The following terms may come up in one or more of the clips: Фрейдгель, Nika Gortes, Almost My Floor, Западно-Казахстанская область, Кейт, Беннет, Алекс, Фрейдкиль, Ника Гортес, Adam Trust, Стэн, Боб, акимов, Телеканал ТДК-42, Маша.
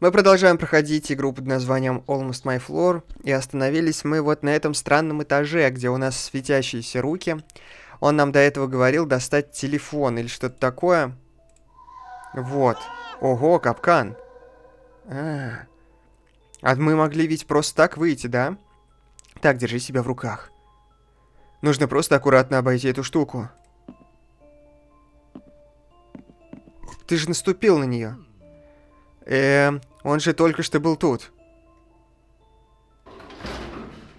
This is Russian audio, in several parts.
Мы продолжаем проходить игру под названием Almost My Floor, и остановились мы вот на этом странном этаже, где у нас светящиеся руки. Он нам до этого говорил достать телефон или что-то такое. Вот. Ого, капкан. А мы могли ведь просто так выйти, да? Так, держи себя в руках. Нужно просто аккуратно обойти эту штуку. Ты же наступил на нее. Он же только что был тут.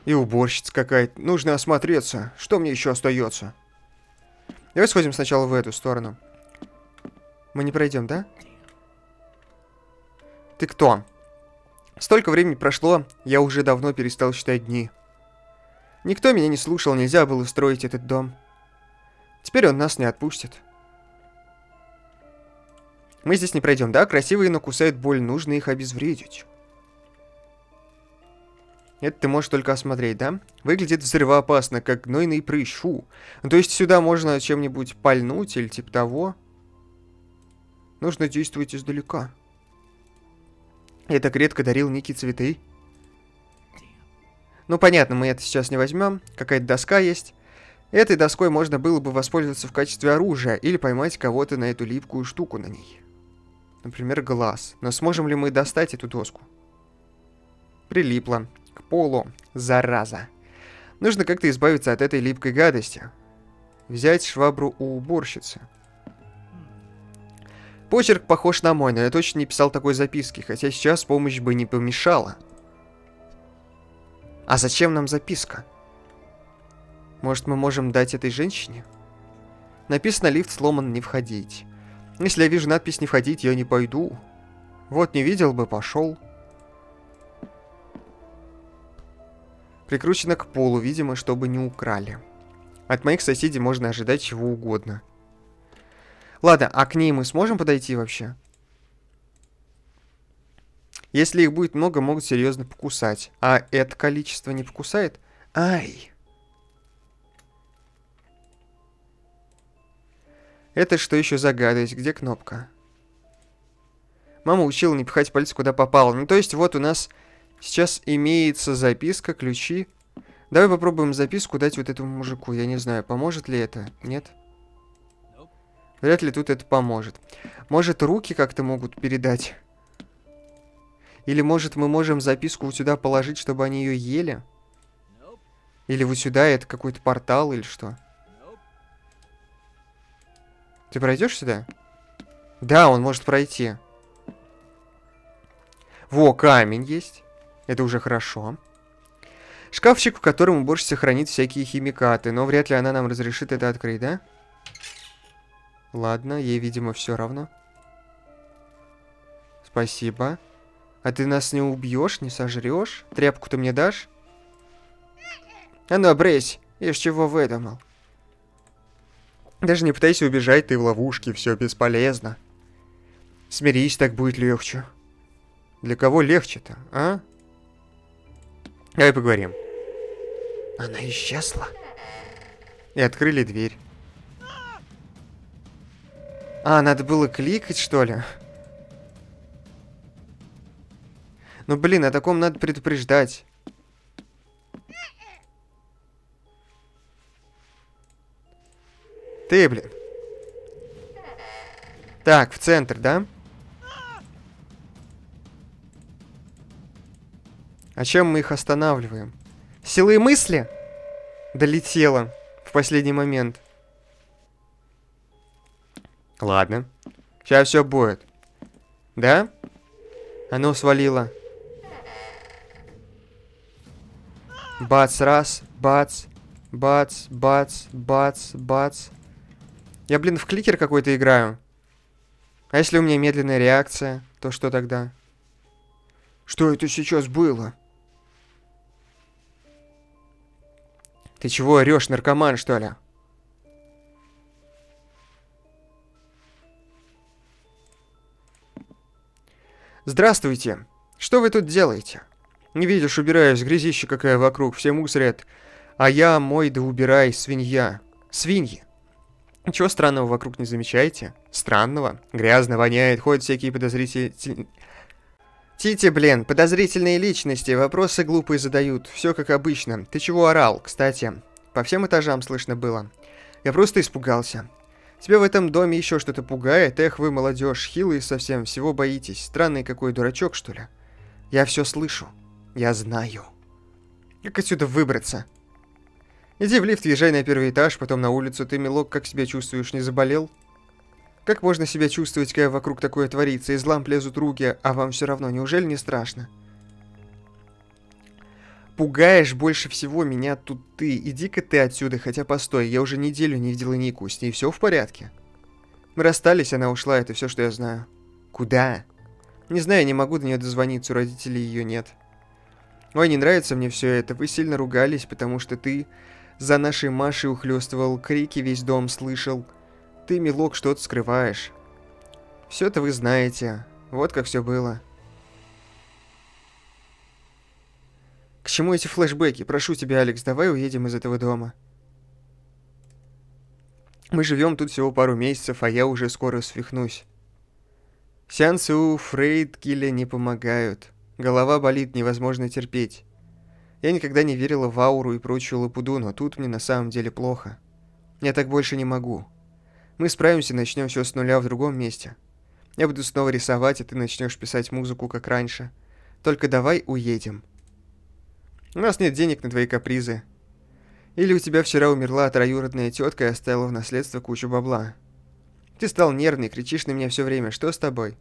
И уборщица какая-то. Нужно осмотреться. Что мне еще остается? Давай сходим сначала в эту сторону. Мы не пройдем, да? Ты кто? Столько времени прошло, я уже давно перестал считать дни. Никто меня не слушал, нельзя было строить этот дом. Теперь он нас не отпустит. Мы здесь не пройдем, да? Красивые, но кусают боль, нужно их обезвредить. Это ты можешь только осмотреть, да? Выглядит взрывоопасно, как гнойный прыщ. Фу. То есть сюда можно чем-нибудь пальнуть или типа того. Нужно действовать издалека. Я так редко дарил Нике цветы. Ну понятно, мы это сейчас не возьмем. Какая-то доска есть. Этой доской можно было бы воспользоваться в качестве оружия или поймать кого-то на эту липкую штуку на ней. Например, глаз. Но сможем ли мы достать эту доску? Прилипла. К полу. Зараза. Нужно как-то избавиться от этой липкой гадости. Взять швабру у уборщицы. Почерк похож на мой, но я точно не писал такой записки, хотя сейчас помощь бы не помешала. А зачем нам записка? Может, мы можем дать этой женщине? Написано: лифт сломан, не входить. Если я вижу надпись «не входить», я не пойду. Вот не видел бы, пошел. Прикручено к полу, видимо, чтобы не украли. От моих соседей можно ожидать чего угодно. Ладно, а к ней мы сможем подойти вообще? Если их будет много, могут серьезно покусать. А это количество не покусает? Ай! Это что еще за гадость? Где кнопка? Мама учила не пихать палец куда попало. Ну то есть вот у нас сейчас имеется записка, ключи. Давай попробуем записку дать вот этому мужику. Я не знаю, поможет ли это? Нет? Вряд ли тут это поможет. Может, руки как-то могут передать? Или, может, мы можем записку вот сюда положить, чтобы они ее ели? Или вот сюда, это какой-то портал или что? Ты пройдешь сюда? Да, он может пройти. Во, камень есть. Это уже хорошо. Шкафчик, в котором уборщица хранит всякие химикаты. Но вряд ли она нам разрешит это открыть, да? Ладно, ей, видимо, все равно. Спасибо. А ты нас не убьешь, не сожрешь? Тряпку ты мне дашь? А ну, брысь! Я ж чего выдумал? Даже не пытайся убежать, ты в ловушке, все бесполезно. Смирись, так будет легче. Для кого легче-то, а? Давай поговорим. Она исчезла. И открыли дверь. А, надо было кликать, что ли? Ну, блин, о таком надо предупреждать. Ты, блин. Так, в центр, да? А чем мы их останавливаем? Силой мысли? Долетела в последний момент. Ладно. Сейчас все будет. Да? Оно свалило. Бац, раз, бац, бац, бац, бац, бац. Я, блин, в кликер какой-то играю. А если у меня медленная реакция, то что тогда? Что это сейчас было? Ты чего орешь, наркоман, что ли? Здравствуйте. Что вы тут делаете? Не видишь, убираюсь, грязища какая вокруг, все мусорят. А я мой да убирай, свинья. Свиньи. Ничего странного вокруг не замечаете? Странного? Грязно воняет, ходят всякие подозрительные... Тити, блин, подозрительные личности, вопросы глупые задают, все как обычно. Ты чего орал, кстати? По всем этажам слышно было. Я просто испугался. Тебя в этом доме еще что-то пугает? Эх, вы, молодежь, хилые совсем, всего боитесь. Странный какой дурачок, что ли? Я все слышу. Я знаю. Как отсюда выбраться? Иди в лифт, езжай на первый этаж, потом на улицу. Ты, милок, как себя чувствуешь, не заболел? Как можно себя чувствовать, когда вокруг такое творится? Из ламп лезут руки, а вам все равно. Неужели не страшно? Пугаешь больше всего меня тут ты. Иди-ка ты отсюда, хотя постой. Я уже неделю не видела Нику. С ней все в порядке? Мы расстались, она ушла, это все, что я знаю. Куда? Не знаю, не могу до нее дозвониться, у родителей ее нет. Ой, не нравится мне все это. Вы сильно ругались, потому что ты... За нашей Машей ухлёстывал, крики весь дом слышал. Ты, милок, что-то скрываешь. Все это вы знаете. Вот как все было. К чему эти флешбеки? Прошу тебя, Алекс, давай уедем из этого дома. Мы живем тут всего пару месяцев, а я уже скоро свихнусь. Сеансы у Фрейдкиля не помогают. Голова болит, невозможно терпеть. Я никогда не верила в ауру и прочую лапуду, но тут мне на самом деле плохо. Я так больше не могу. Мы справимся и начнем все с нуля в другом месте. Я буду снова рисовать, а ты начнешь писать музыку, как раньше. Только давай уедем. У нас нет денег на твои капризы. Или у тебя вчера умерла троюродная тетка и оставила в наследство кучу бабла. Ты стал нервный, кричишь на меня все время. Что с тобой?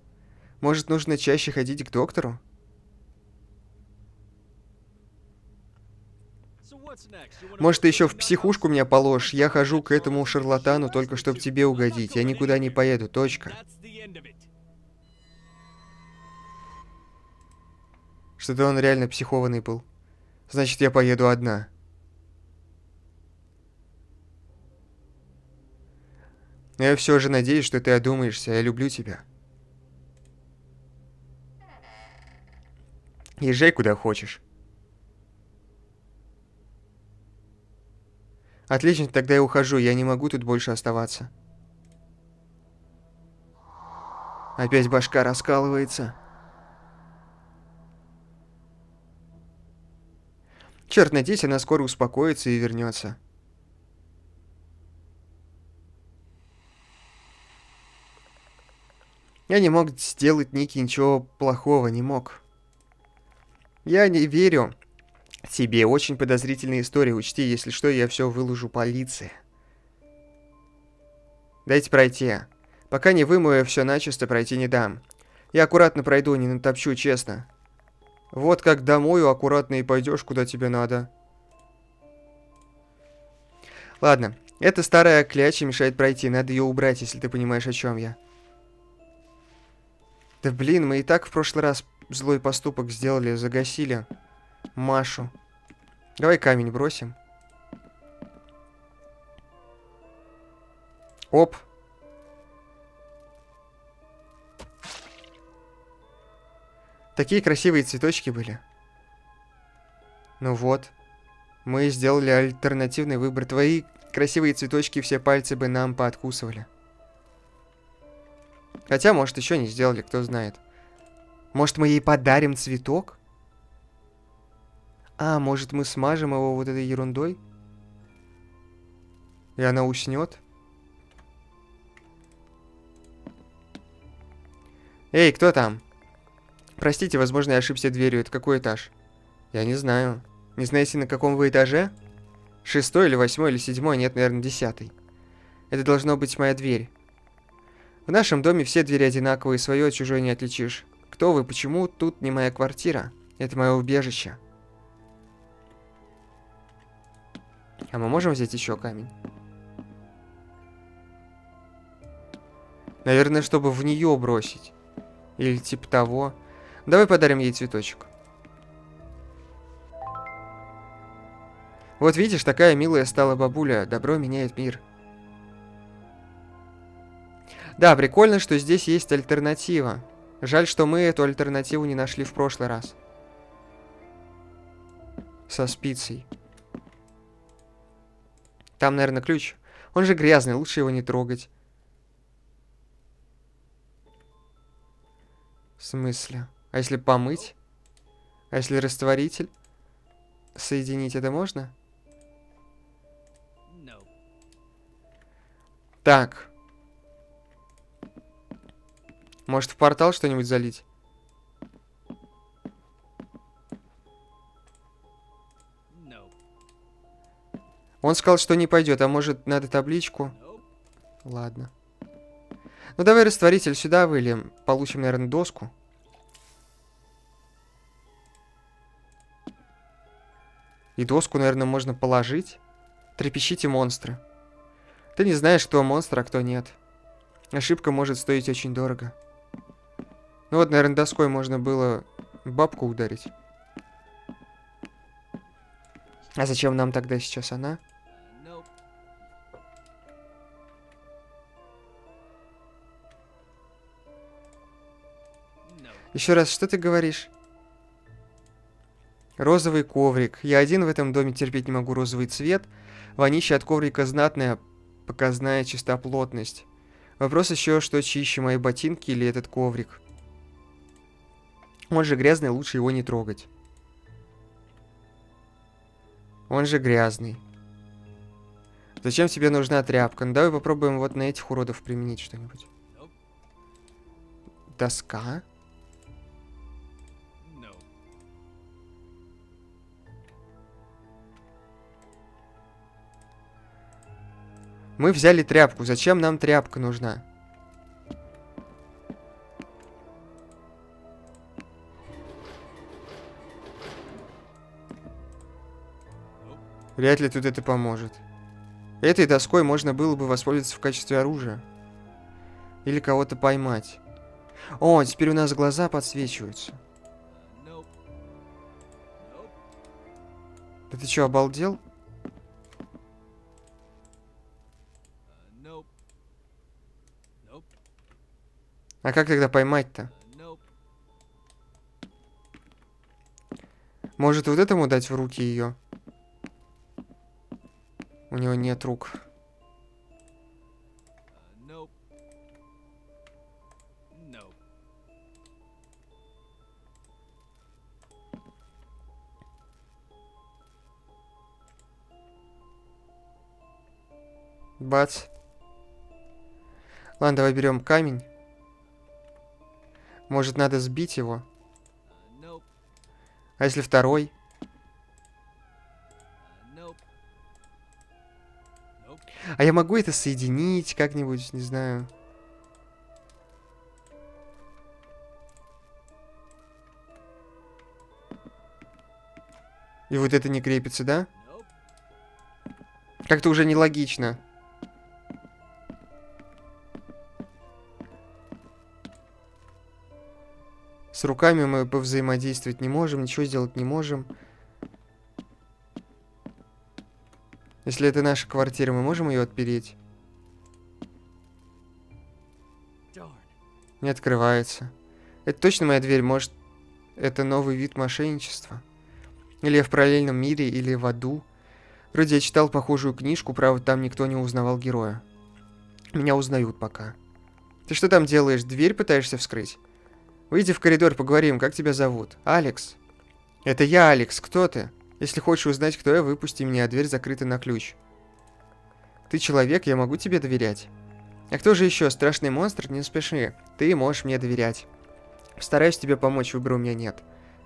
Может, нужно чаще ходить к доктору? Может, ты еще в психушку меня положишь? Я хожу к этому шарлатану только чтобы тебе угодить. Я никуда не поеду, точка. Что-то он реально психованный был. Значит, я поеду одна. Но я все же надеюсь, что ты одумаешься. Я люблю тебя. Езжай куда хочешь. Отлично, тогда я ухожу. Я не могу тут больше оставаться. Опять башка раскалывается. Черт, надеюсь, она скоро успокоится и вернется. Я не мог сделать Нике ничего плохого, не мог. Я не верю. Тебе очень подозрительные истории, учти, если что, я все выложу полиции. Дайте пройти. Пока не вымою, все начисто пройти не дам. Я аккуратно пройду, не натопчу, честно. Вот как домой аккуратно и пойдешь, куда тебе надо. Ладно, эта старая кляча мешает пройти, надо ее убрать, если ты понимаешь, о чем я. Да блин, мы и так в прошлый раз злой поступок сделали, загасили Машу. Давай камень бросим. Оп. Такие красивые цветочки были. Ну вот. Мы сделали альтернативный выбор. Твои красивые цветочки все пальцы бы нам пооткусывали. Хотя, может, еще не сделали, кто знает. Может, мы ей подарим цветок? А, может, мы смажем его вот этой ерундой? И она уснет? Эй, кто там? Простите, возможно, я ошибся дверью. Это какой этаж? Я не знаю. Не знаете, на каком вы этаже? 6-й или 8-й или 7-й? Нет, наверное, 10-й. Это должно быть моя дверь. В нашем доме все двери одинаковые, свое от чужой не отличишь. Кто вы? Почему? Тут не моя квартира. Это мое убежище. А мы можем взять еще камень? Наверное, чтобы в нее бросить. Или типа того. Давай подарим ей цветочек. Вот видишь, такая милая стала бабуля. Добро меняет мир. Да, прикольно, что здесь есть альтернатива. Жаль, что мы эту альтернативу не нашли в прошлый раз. Со спицей. Там, наверное, ключ. Он же грязный, лучше его не трогать. В смысле? А если помыть? А если растворитель? Соединить это можно? No. Так. Может, в портал что-нибудь залить? No. Он сказал, что не пойдет, а может, надо табличку? No. Ладно. Ну, давай растворитель сюда выльем. Получим, наверное, доску. И доску, наверное, можно положить. Трепещите монстры. Ты не знаешь, кто монстр, а кто нет. Ошибка может стоить очень дорого. Ну вот, наверное, доской можно было бабку ударить. А зачем нам тогда сейчас она? Еще раз, что ты говоришь? Розовый коврик. Я один в этом доме, терпеть не могу розовый цвет. Вонище от коврика знатная, показная чистоплотность. Вопрос еще, что чище, мои ботинки или этот коврик? Он же грязный, лучше его не трогать. Он же грязный. Зачем тебе нужна тряпка? Ну, давай попробуем вот на этих уродов применить что-нибудь. Доска. Мы взяли тряпку. Зачем нам тряпка нужна? Вряд ли тут это поможет. Этой доской можно было бы воспользоваться в качестве оружия. Или кого-то поймать. О, теперь у нас глаза подсвечиваются. Да ты чё, обалдел? А как тогда поймать-то? Может, вот этому дать в руки ее? У него нет рук. Бац. Ладно, давай берем камень. Может, надо сбить его? А если второй? А я могу это соединить как-нибудь, не знаю. И вот это не крепится, да? Как-то уже нелогично. С руками мы повзаимодействовать не можем, ничего сделать не можем. Если это наша квартира, мы можем ее отпереть? Не открывается. Это точно моя дверь? Может, это новый вид мошенничества? Или я в параллельном мире, или в аду? Вроде я читал похожую книжку, правда, там никто не узнавал героя. Меня узнают пока. Ты что там делаешь? Дверь пытаешься вскрыть? Выйди в коридор, поговорим, как тебя зовут? Алекс. Это я, Алекс, кто ты? Если хочешь узнать, кто я, выпусти меня, а дверь закрыта на ключ. Ты человек, я могу тебе доверять. А кто же еще? Страшный монстр? Не спеши, ты можешь мне доверять. Постараюсь тебе помочь, выбора у меня нет.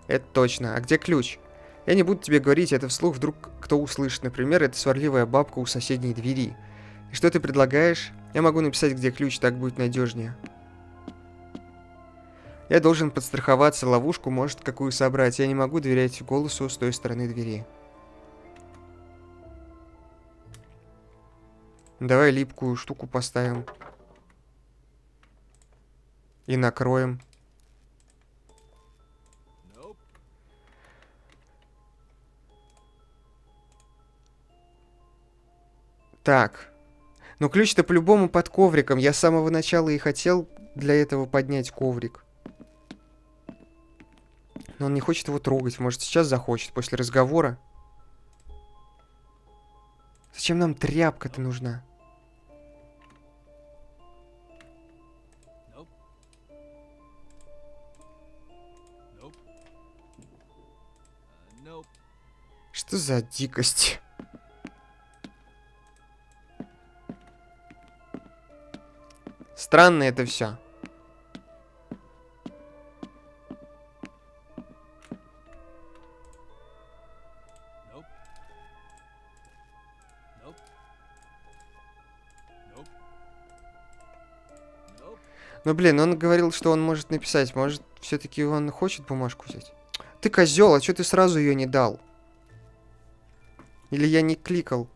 Это точно. А где ключ? Я не буду тебе говорить, это вслух вдруг кто услышит. Например, это сварливая бабка у соседней двери. И что ты предлагаешь? Я могу написать, где ключ, так будет надежнее. Я должен подстраховаться, ловушку, может, какую собрать. Я не могу доверять голосу с той стороны двери. Давай липкую штуку поставим. И накроем. Так. Но ключ-то по-любому под ковриком. Я с самого начала и хотел для этого поднять коврик. Но он не хочет его трогать. Может, сейчас захочет, после разговора. Зачем нам тряпка-то нужна? Что за дикость? Странно это все. Ну, блин, он говорил, что он может написать. Может, все-таки он хочет бумажку взять? Ты козел, а что ты сразу ее не дал? Или я не кликал?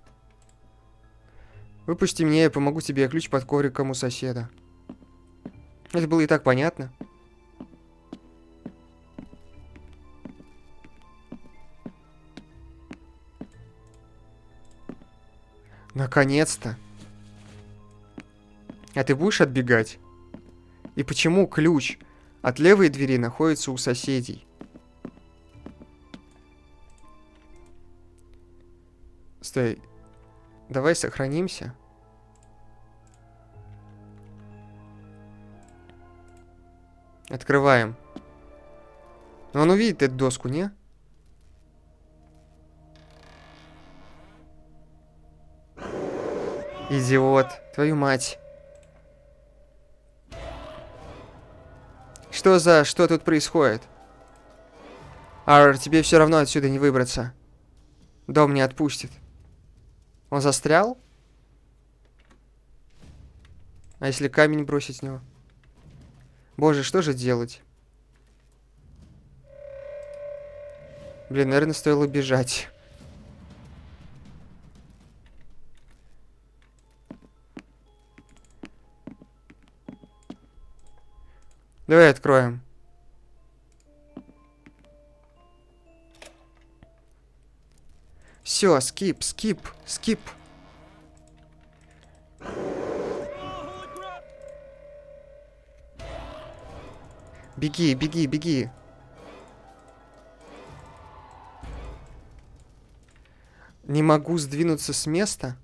Выпусти меня, я помогу тебе, я ключ под ковриком у соседа. Это было и так понятно. Наконец-то. А ты будешь отбегать? И почему ключ от левой двери находится у соседей? Стой. Давай сохранимся. Открываем. Но он увидит эту доску, не? Идиот. Твою мать. Что за... Что тут происходит? Ар, тебе все равно отсюда не выбраться. Дом не отпустит. Он застрял? А если камень бросить с него? Боже, что же делать? Блин, наверное, стоило бежать. Давай откроем. Все, скип, скип, скип. Беги, беги, беги. Не могу сдвинуться с места.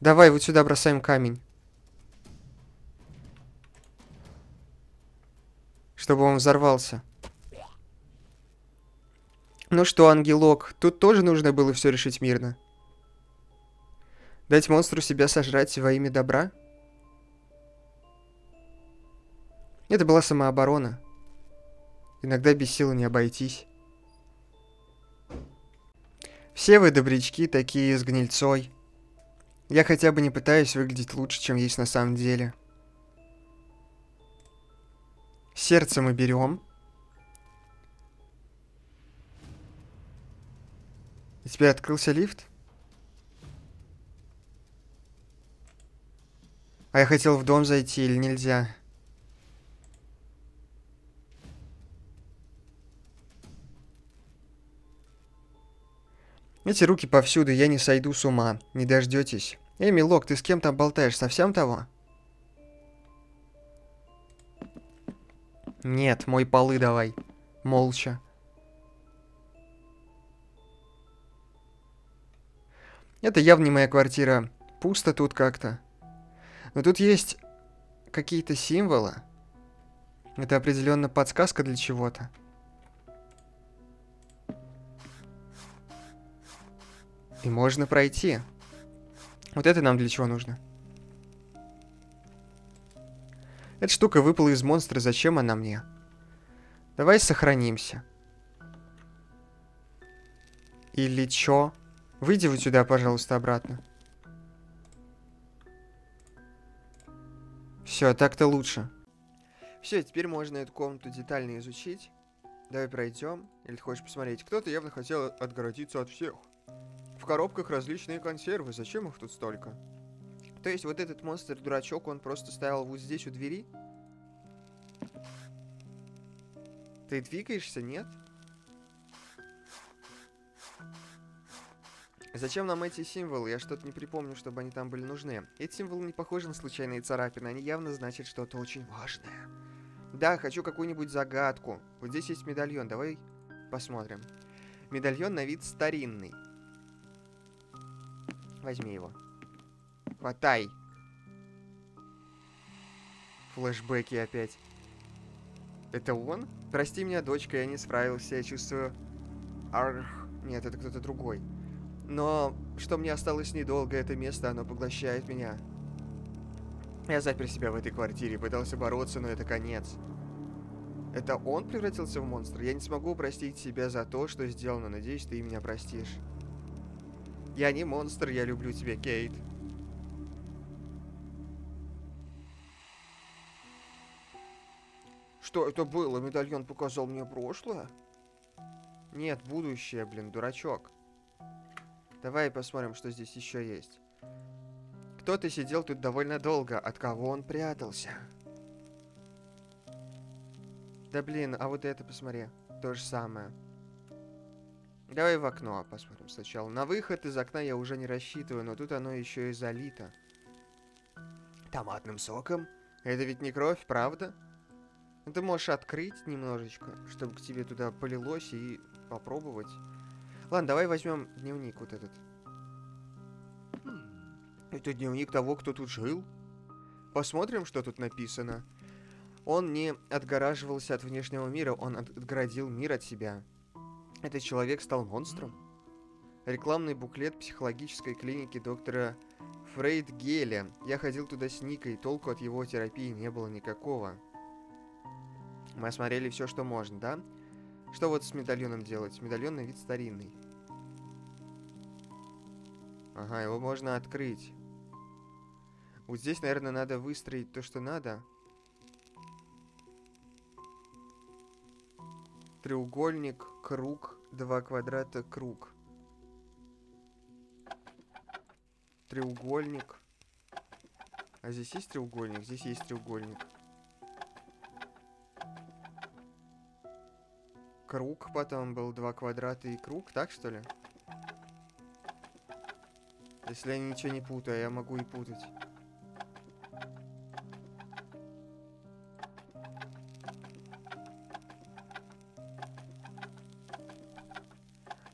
Давай вот сюда бросаем камень. Чтобы он взорвался. Ну что, ангелок, тут тоже нужно было все решить мирно. Дать монстру себя сожрать во имя добра? Это была самооборона. Иногда без силы не обойтись. Все вы добрячки, такие с гнильцой. Я хотя бы не пытаюсь выглядеть лучше, чем есть на самом деле. Сердце мы берем. И теперь открылся лифт? А я хотел в дом зайти, или нельзя? Эти руки повсюду, я не сойду с ума. Не дождетесь. Эй, милок, ты с кем там болтаешь? Совсем того? Нет, мой полы давай. Молча. Это явно не моя квартира. Пусто тут как-то. Но тут есть какие-то символы. Это определенно подсказка для чего-то. И можно пройти. Вот это нам для чего нужно. Эта штука выпала из монстра. Зачем она мне? Давай сохранимся. Или чё? Выйди вот сюда, пожалуйста, обратно. Все, так-то лучше. Все, теперь можно эту комнату детально изучить. Давай пройдем. Или ты хочешь посмотреть? Кто-то явно хотел отгородиться от всех. В коробках различные консервы. Зачем их тут столько? То есть вот этот монстр-дурачок, он просто стоял вот здесь у двери? Ты двигаешься, нет? Зачем нам эти символы? Я что-то не припомню, чтобы они там были нужны. Эти символы не похожи на случайные царапины. Они явно значат что-то очень важное. Да, хочу какую-нибудь загадку. Вот здесь есть медальон. Давай посмотрим. Медальон на вид старинный. Возьми его. Хватай. Флэшбэки опять. Это он? Прости меня, дочка, я не справился. Я чувствую Нет, это кто-то другой. Но что мне осталось недолго, это место, оно поглощает меня. Я запер себя в этой квартире, пытался бороться, но это конец. Это он превратился в монстра? Я не смогу простить себя за то, что сделал, но надеюсь, ты меня простишь. Я не монстр, я люблю тебя, Кейт. Что это было? Медальон показал мне прошлое? Нет, будущее, блин, дурачок. Давай посмотрим, что здесь еще есть. Кто-то сидел тут довольно долго. От кого он прятался? Да блин, а вот это посмотри. То же самое. Давай в окно посмотрим сначала. На выход из окна я уже не рассчитываю, но тут оно еще и залито. Томатным соком? Это ведь не кровь, правда? Ты можешь открыть немножечко, чтобы к тебе туда полилось, и попробовать. Ладно, давай возьмем дневник вот этот. Это дневник того, кто тут жил. Посмотрим, что тут написано. Он не отгораживался от внешнего мира, он отгородил мир от себя. Этот человек стал монстром. Рекламный буклет психологической клиники доктора Фрейдгеля. Я ходил туда с Никой, толку от его терапии не было никакого. Мы осмотрели все, что можно, да? Что вот с медальоном делать? Медальон на вид старинный. Ага, его можно открыть. Вот здесь, наверное, надо выстроить то, что надо. Треугольник, круг, два квадрата, круг. Треугольник. А здесь есть треугольник? Здесь есть треугольник. Круг, потом был два квадрата и круг, так что ли? Если я ничего не путаю, я могу и путать.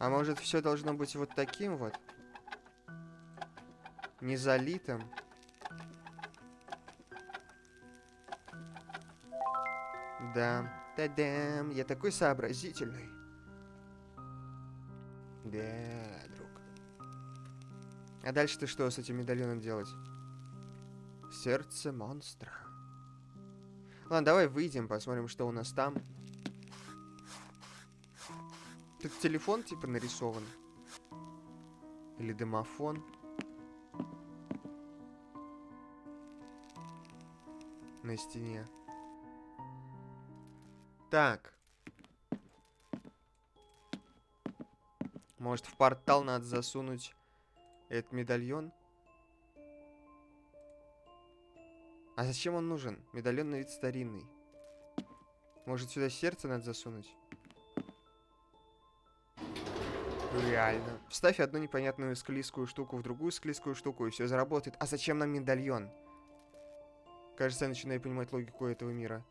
А может, все должно быть вот таким вот? Не залитым? Да. Та-дам! Я такой сообразительный. Да, друг. А дальше ты что с этим медальоном делать? Сердце монстра. Ладно, давай выйдем, посмотрим, что у нас там. Тут телефон типа нарисован. Или домофон. На стене. Так. Может, в портал надо засунуть этот медальон? А зачем он нужен? Медальон на вид старинный. Может, сюда сердце надо засунуть? Реально. Вставь одну непонятную склизкую штуку в другую склизкую штуку, и все заработает. А зачем нам медальон? Кажется, я начинаю понимать логику этого мира.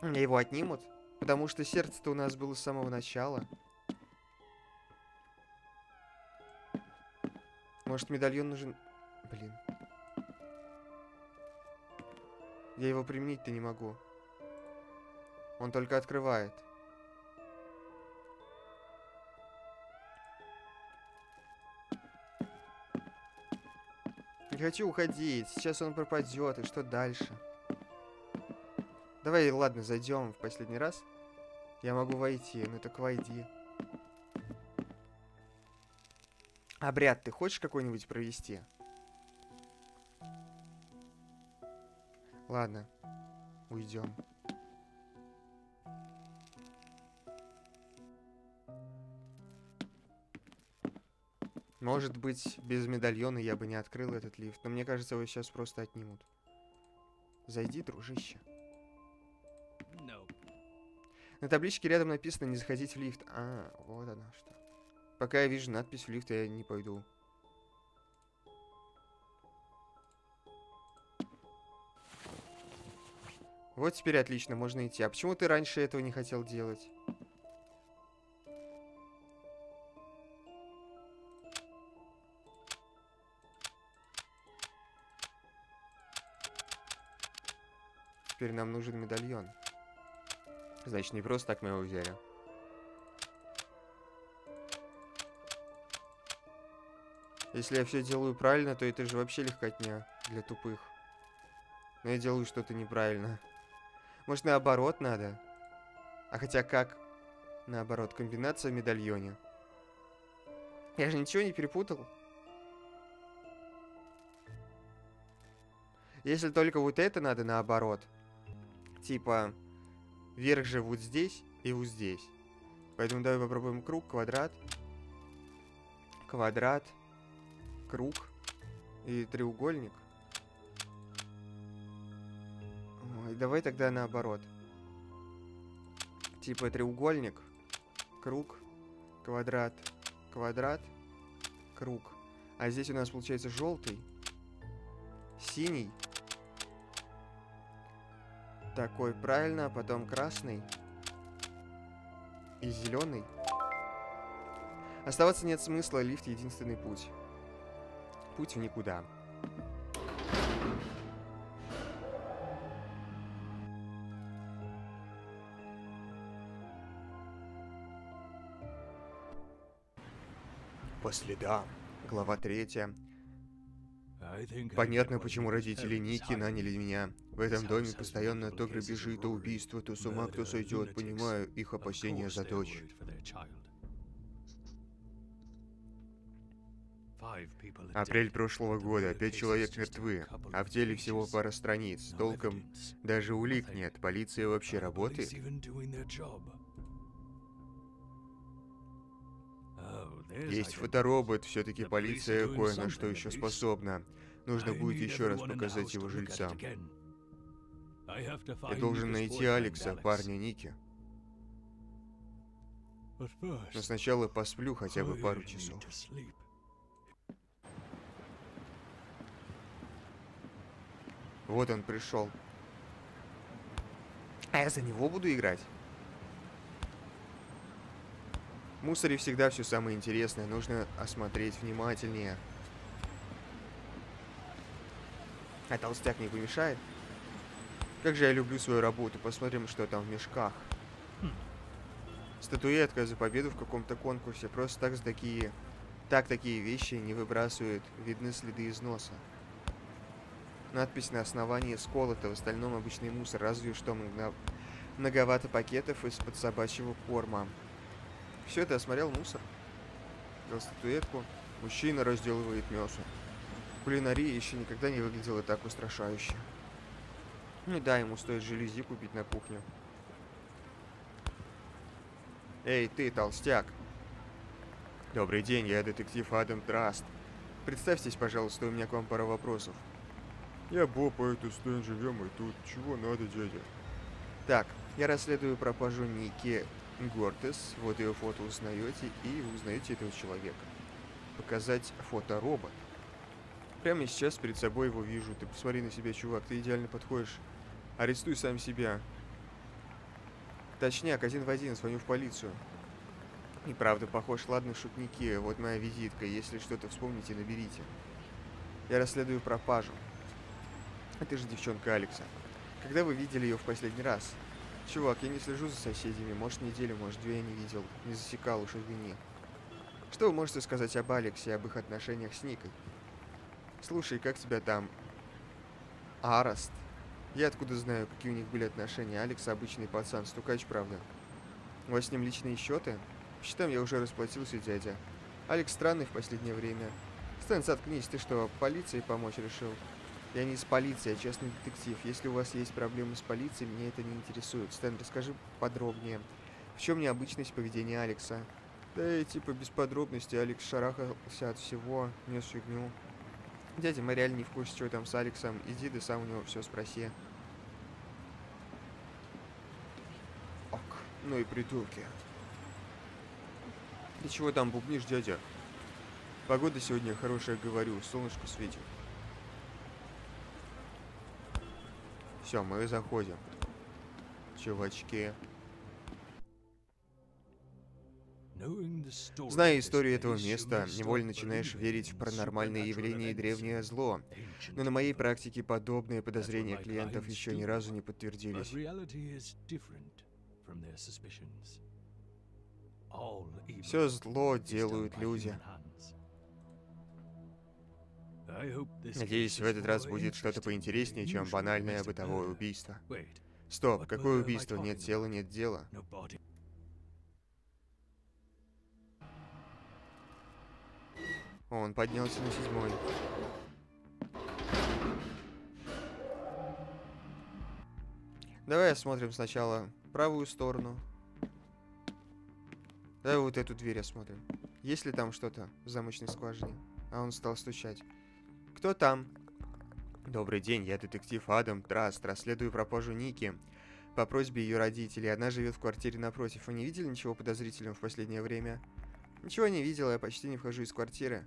Мне его отнимут? Потому что сердце-то у нас было с самого начала. Может, медальон нужен... Блин. Я его применить-то не могу. Он только открывает. Не хочу уходить. Сейчас он пропадет. И что дальше? Давай, ладно, зайдем в последний раз. Я могу войти, ну так войди. Обряд ты хочешь какой-нибудь провести? Ладно, уйдем. Может быть, без медальона я бы не открыл этот лифт, но мне кажется, его сейчас просто отнимут. Зайди, дружище. На табличке рядом написано «Не заходить в лифт». А, вот она что. Пока я вижу надпись «В лифт», я не пойду. Вот теперь отлично, можно идти. А почему ты раньше этого не хотел делать? Теперь нам нужен медальон. Значит, не просто так мы его взяли. Если я все делаю правильно, то это же вообще легкотня для тупых. Но я делаю что-то неправильно. Может, наоборот надо? А хотя как? Наоборот, комбинация в медальоне. Я же ничего не перепутал. Если только вот это надо наоборот. Типа, вверх же вот здесь и вот здесь. Поэтому давай попробуем круг, квадрат. Квадрат. Круг. И треугольник. Ой, давай тогда наоборот. Типа треугольник. Круг. Квадрат. Квадрат. Круг. А здесь у нас получается желтый. Синий. Такой, правильно, а потом красный и зеленый. Оставаться нет смысла, лифт единственный путь. Путь в никуда. По следам. Глава 3. Понятно, почему родители Ники наняли меня. В этом доме постоянно то грабежи, то убийства, то с ума кто сойдет. Понимаю их опасения за дочь. 5 Апрель прошлого года. 5 человек мертвы, а в теле всего пара страниц. Толком даже улик нет. Полиция вообще работает? Есть фоторобот, все-таки полиция кое на что еще способна. Нужно будет еще раз показать его жильцам. Я должен найти Алекса, парня Ники. Но сначала посплю хотя бы пару часов. Вот он пришел. А я за него буду играть? В мусоре всегда все самое интересное. Нужно осмотреть внимательнее. А толстяк не помешает? Как же я люблю свою работу. Посмотрим, что там в мешках. Статуэтка за победу в каком-то конкурсе. Просто так такие вещи не выбрасывают. Видны следы износа. Надпись на основании сколота. В остальном обычный мусор. Разве что многовато пакетов из-под собачьего корма. Все это осмотрел мусор. Взял статуэтку. Мужчина разделывает мясо. Кулинария еще никогда не выглядела так устрашающе. Ну да, ему стоит жалюзи купить на кухню. Эй, ты, толстяк. Добрый день, я детектив Adam Trust. Представьтесь, пожалуйста, у меня к вам пара вопросов. Я Боб, а это Стэн, живем и тут. Чего надо, дядя? Так, я расследую пропажу Ники Гортес, вот ее фото узнаете, и вы узнаете этого человека. Показать фоторобот. Прямо сейчас перед собой его вижу. Ты посмотри на себя, чувак, ты идеально подходишь. Арестуй сам себя. Точняк, 1 в 1, звоню в полицию. И правда, похож, ладно, шутники, вот моя визитка, если что-то вспомните, наберите. Я расследую пропажу. А ты же девчонка Алекса. Когда вы видели ее в последний раз? Чувак, я не слежу за соседями. Может, неделю, может, 2 я не видел. Не засекал уж, извини. Что вы можете сказать об Алексе и об их отношениях с Никой? Слушай, как тебя там? Араст. Я откуда знаю, какие у них были отношения? Алекс обычный пацан, стукач, правда. У вас с ним личные счеты? Считам, я уже расплатился, дядя. Алекс странный в последнее время. Стэн, заткнись, ты что, полиции помочь решил? Я не из полиции, а частный детектив. Если у вас есть проблемы с полицией, меня это не интересует. Стэн, расскажи подробнее. В чем необычность поведения Алекса? Да и типа без подробностей. Алекс шарахался от всего, нес фигню. Дядя, мы реально не в курсе, что там с Алексом. Иди, да сам у него все спроси. Ок, ну и придурки. Ты чего там бубнишь, дядя? Погода сегодня хорошая, говорю, солнышко светит. Все, мы заходим. Чувачки. Зная историю этого места, невольно начинаешь верить в паранормальные явления и древнее зло. Но на моей практике подобные подозрения клиентов еще ни разу не подтвердились. Все зло делают люди. Надеюсь, в этот раз будет что-то поинтереснее, чем банальное бытовое убийство. Стоп, какое убийство? Нет тела, нет дела. Он поднялся на 7-й. Давай осмотрим сначала правую сторону. Давай вот эту дверь осмотрим. Есть ли там что-то в замочной скважине? А он стал стучать. Кто там? Добрый день, я детектив Адам Траст. Расследую пропажу Ники по просьбе ее родителей. Она живет в квартире напротив. Вы не видели ничего подозрительного в последнее время? Ничего не видела, я почти не вхожу из квартиры.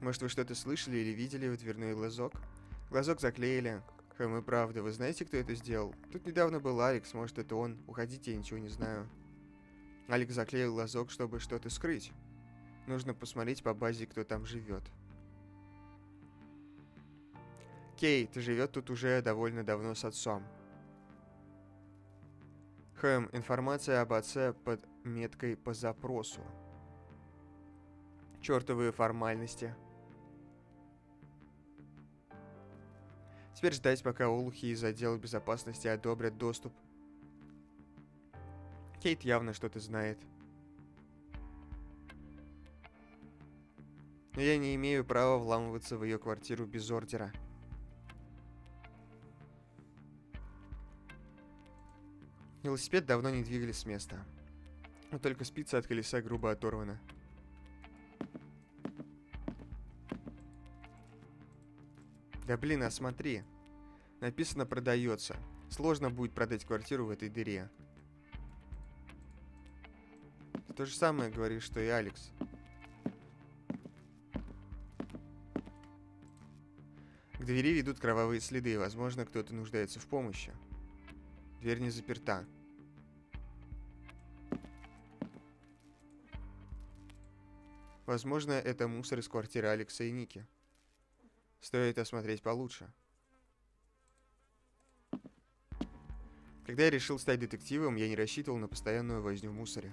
Может, вы что-то слышали или видели в дверной глазок? Глазок заклеили. Хэм, и правда, вы знаете, кто это сделал? Тут недавно был Алекс, может, это он. Уходите, я ничего не знаю. Алекс заклеил глазок, чтобы что-то скрыть. Нужно посмотреть по базе, кто там живет. Кейт живет тут уже довольно давно с отцом. Хэм, информация об отце под меткой по запросу. Чертовые формальности. Теперь ждать, пока олухи из отдела безопасности одобрят доступ. Кейт явно что-то знает. Но я не имею права вламываться в ее квартиру без ордера. Велосипед давно не двигали с места. Но только спица от колеса грубо оторвана. Да блин, а смотри. Написано «продается». Сложно будет продать квартиру в этой дыре. То же самое говоришь, что и Алекс. К двери ведут кровавые следы. Возможно, кто-то нуждается в помощи. Дверь не заперта. Возможно, это мусор из квартиры Алекса и Ники. Стоит осмотреть получше. Когда я решил стать детективом, я не рассчитывал на постоянную возню в мусоре.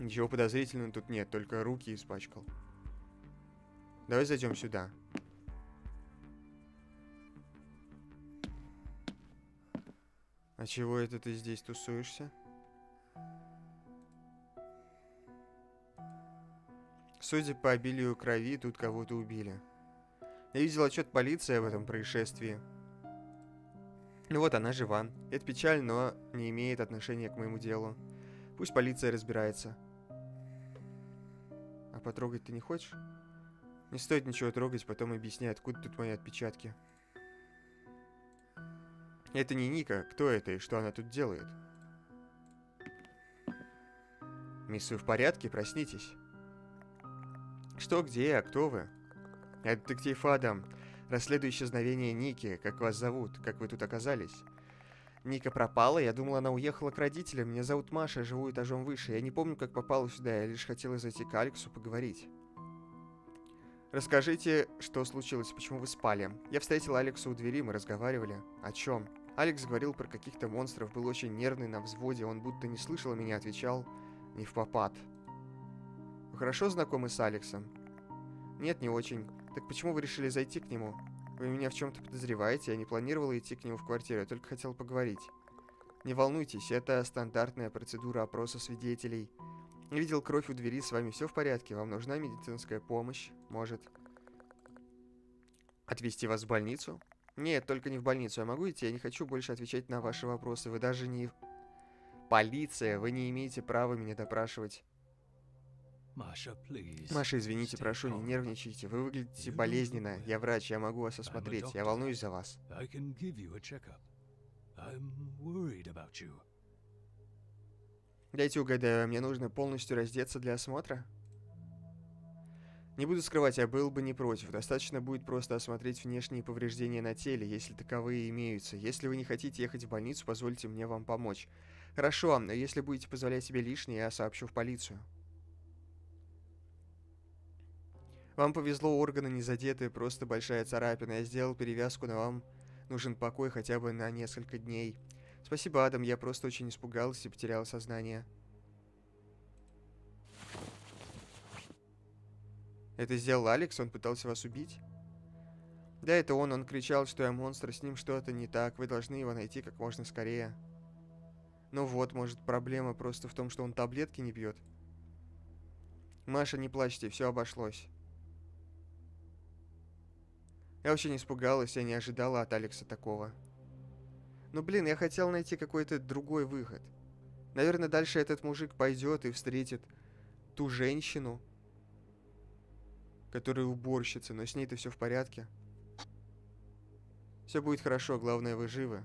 Ничего подозрительного тут нет, только руки испачкал. Давай зайдем сюда. А чего это ты здесь тусуешься? Судя по обилию крови, тут кого-то убили. Я видел отчет полиции об этом происшествии. Ну вот, она жива. Это печаль, но не имеет отношения к моему делу. Пусть полиция разбирается. А потрогать ты не хочешь? Не стоит ничего трогать, потом объясняй, откуда тут мои отпечатки. Это не Ника. Кто это и что она тут делает? Мисс, вы в порядке? Проснитесь. Что, где, а кто вы? Я детектив Адам. Расследую исчезновение Ники. Как вас зовут? Как вы тут оказались? Ника пропала. Я думала, она уехала к родителям. Меня зовут Маша. Живу этажом выше. Я не помню, как попала сюда. Я лишь хотела зайти к Алексу поговорить. Расскажите, что случилось, почему вы спали. Я встретил Алекса у двери, мы разговаривали. О чем? Алекс говорил про каких-то монстров, был очень нервный, на взводе. Он будто не слышал меня, отвечал не в попад. Вы хорошо знакомы с Алексом? Нет, не очень. Так почему вы решили зайти к нему? Вы меня в чем-то подозреваете, я не планировала идти к нему в квартиру, я только хотел поговорить. Не волнуйтесь, это стандартная процедура опроса свидетелей. Я видел кровь у двери, с вами все в порядке? Вам нужна медицинская помощь? Может, отвезти вас в больницу? Нет, только не в больницу. Я могу идти? Я не хочу больше отвечать на ваши вопросы. Вы даже не... Полиция, вы не имеете права меня допрашивать. Маша, извините, прошу, не нервничайте. Вы выглядите болезненно. Я врач, я могу вас осмотреть. Я волнуюсь за вас. Дайте угадаю, мне нужно полностью раздеться для осмотра? Не буду скрывать, я был бы не против. Достаточно будет просто осмотреть внешние повреждения на теле, если таковые имеются. Если вы не хотите ехать в больницу, позвольте мне вам помочь. Хорошо, но если будете позволять себе лишнее, я сообщу в полицию. Вам повезло, органы не задеты, просто большая царапина. Я сделал перевязку, но вам нужен покой хотя бы на несколько дней. Спасибо, Адам, я просто очень испугалась и потеряла сознание. Это сделал Алекс? Он пытался вас убить? Да, это он. Он кричал, что я монстр, с ним что-то не так. Вы должны его найти как можно скорее. Ну вот, может, проблема просто в том, что он таблетки не пьет. Маша, не плачьте, все обошлось. Я вообще не испугалась, я не ожидала от Алекса такого. Но, блин, я хотел найти какой-то другой выход. Наверное, дальше этот мужик пойдет и встретит ту женщину, которая уборщица, но с ней-то все в порядке. Все будет хорошо, главное, вы живы.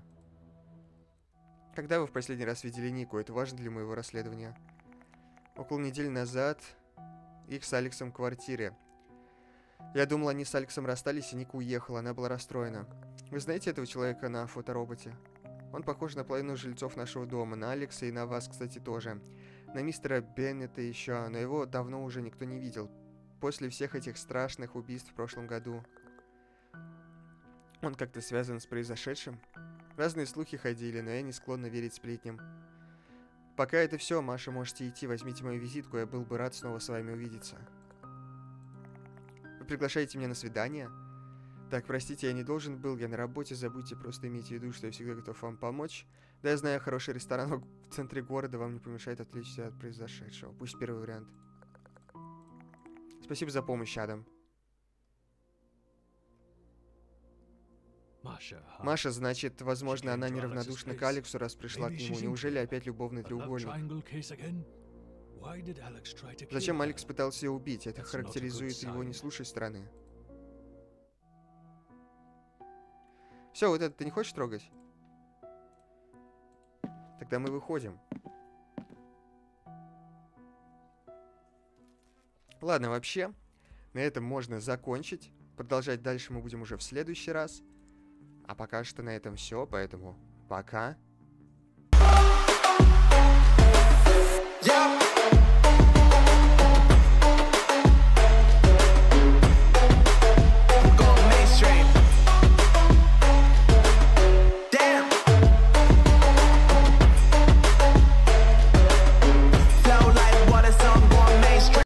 Когда вы в последний раз видели Нику? Это важно для моего расследования. Около недели назад их с Алексом в квартире. Я думала, они с Алексом расстались, и Ника уехала. Она была расстроена. Вы знаете этого человека на фотороботе? Он похож на половину жильцов нашего дома. На Алекса и на вас, кстати, тоже. На мистера Беннета еще, но его давно уже никто не видел. После всех этих страшных убийств в прошлом году. Он как-то связан с произошедшим? Разные слухи ходили, но я не склонна верить сплетням. Пока это все, Маша, можете идти, возьмите мою визитку, я был бы рад снова с вами увидеться. Вы приглашаете меня на свидание? Так, простите, я не должен был, я на работе, забудьте, просто имейте в виду, что я всегда готов вам помочь. Да, я знаю хороший ресторан в центре города, вам не помешает отвлечься от произошедшего. Пусть первый вариант. Спасибо за помощь, Адам. Маша, значит, возможно, она неравнодушна к Алексу, раз пришла к нему. Неужели опять любовный треугольник? Зачем Алекс пытался ее убить? Это характеризует его не с лучшей стороны. Все, вот это ты не хочешь трогать? Тогда мы выходим. Ладно, вообще, на этом можно закончить. Продолжать дальше мы будем уже в следующий раз. А пока что на этом все, поэтому пока.